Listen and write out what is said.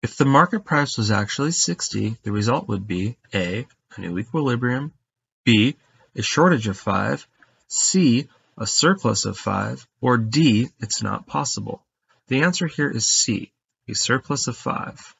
If the market price was actually 60, the result would be A, a new equilibrium, B, a shortage of 5, C, a surplus of 5, or D, it's not possible. The answer here is C, a surplus of 5.